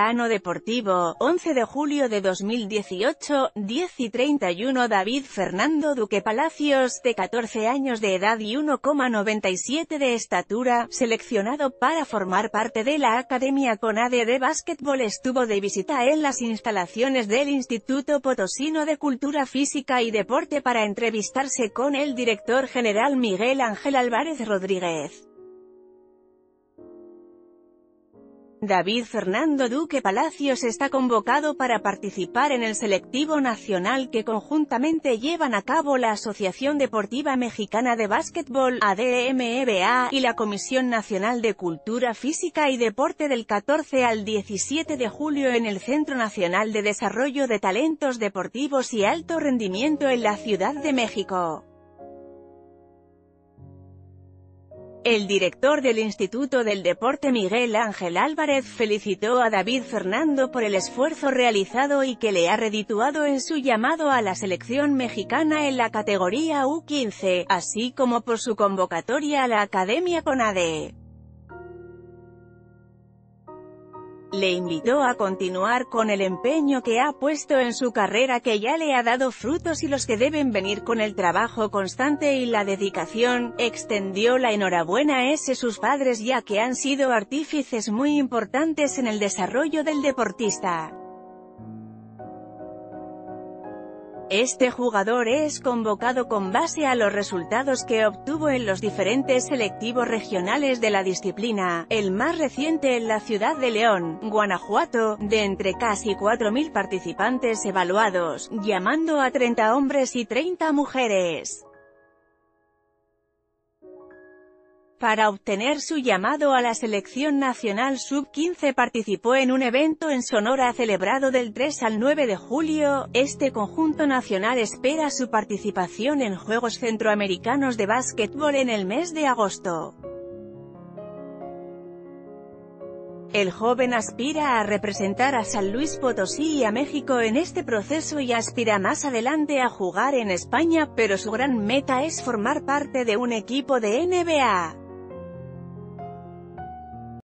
Plano Deportivo, 11 de julio de 2018, 10:31. David Fernando Duque Palacios, de 14 años de edad y 1,97 de estatura, seleccionado para formar parte de la Academia CONADE de Básquetbol, estuvo de visita en las instalaciones del Instituto Potosino de Cultura Física y Deporte para entrevistarse con el director general Miguel Ángel Álvarez Rodríguez. David Fernando Duque Palacios está convocado para participar en el selectivo nacional que conjuntamente llevan a cabo la Asociación Deportiva Mexicana de Básquetbol, ADMBA, y la Comisión Nacional de Cultura Física y Deporte del 14 al 17 de julio en el Centro Nacional de Desarrollo de Talentos Deportivos y Alto Rendimiento en la Ciudad de México. El director del Instituto del Deporte Miguel Ángel Álvarez felicitó a David Fernando por el esfuerzo realizado y que le ha redituado en su llamado a la selección mexicana en la categoría U15, así como por su convocatoria a la Academia CONADE. Le invitó a continuar con el empeño que ha puesto en su carrera, que ya le ha dado frutos, y los que deben venir, con el trabajo constante y la dedicación. Extendió la enhorabuena a sus padres, ya que han sido artífices muy importantes en el desarrollo del deportista. Este jugador es convocado con base a los resultados que obtuvo en los diferentes selectivos regionales de la disciplina, el más reciente en la ciudad de León, Guanajuato, de entre casi 4.000 participantes evaluados, llamando a 30 hombres y 30 mujeres. Para obtener su llamado a la selección nacional sub-15 participó en un evento en Sonora celebrado del 3 al 9 de julio. Este conjunto nacional espera su participación en Juegos Centroamericanos de Básquetbol en el mes de agosto. El joven aspira a representar a San Luis Potosí y a México en este proceso, y aspira más adelante a jugar en España, pero su gran meta es formar parte de un equipo de NBA.